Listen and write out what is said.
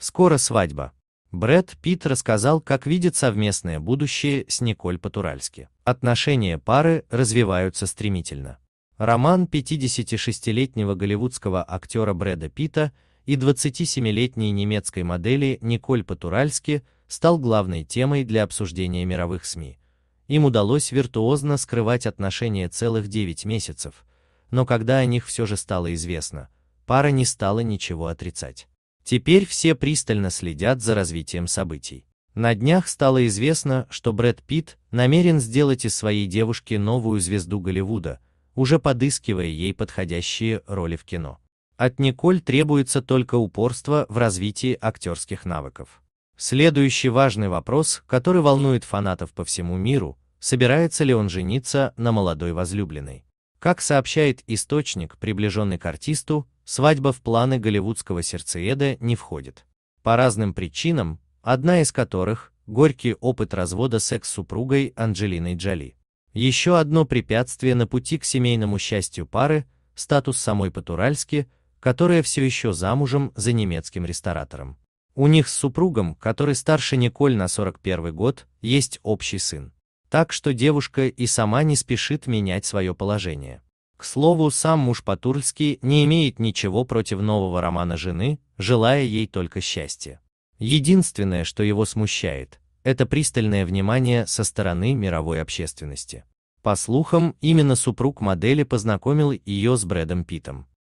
Скоро свадьба. Брэд Питт рассказал, как видит совместное будущее с Николь Потуральски. Отношения пары развиваются стремительно. Роман 56-летнего голливудского актера Брэда Питта и 27-летней немецкой модели Николь Потуральски стал главной темой для обсуждения мировых СМИ. Им удалось виртуозно скрывать отношения целых 9 месяцев, но когда о них все же стало известно, пара не стала ничего отрицать. Теперь все пристально следят за развитием событий. На днях стало известно, что Брэд Питт намерен сделать из своей девушки новую звезду Голливуда, уже подыскивая ей подходящие роли в кино. От Николь требуется только упорство в развитии актерских навыков. Следующий важный вопрос, который волнует фанатов по всему миру: собирается ли он жениться на молодой возлюбленной? Как сообщает источник, приближенный к артисту, свадьба в планы голливудского сердцееда не входит. По разным причинам, одна из которых – горький опыт развода с экс-супругой Анджелиной Джоли. Еще одно препятствие на пути к семейному счастью пары – статус самой Потуральски, которая все еще замужем за немецким ресторатором. У них с супругом, который старше Николь на 41 год, есть общий сын. Так что девушка и сама не спешит менять свое положение. К слову, сам муж Потуральски не имеет ничего против нового романа жены, желая ей только счастья. Единственное, что его смущает, это пристальное внимание со стороны мировой общественности. По слухам, именно супруг модели познакомил ее с Брэдом Питтом.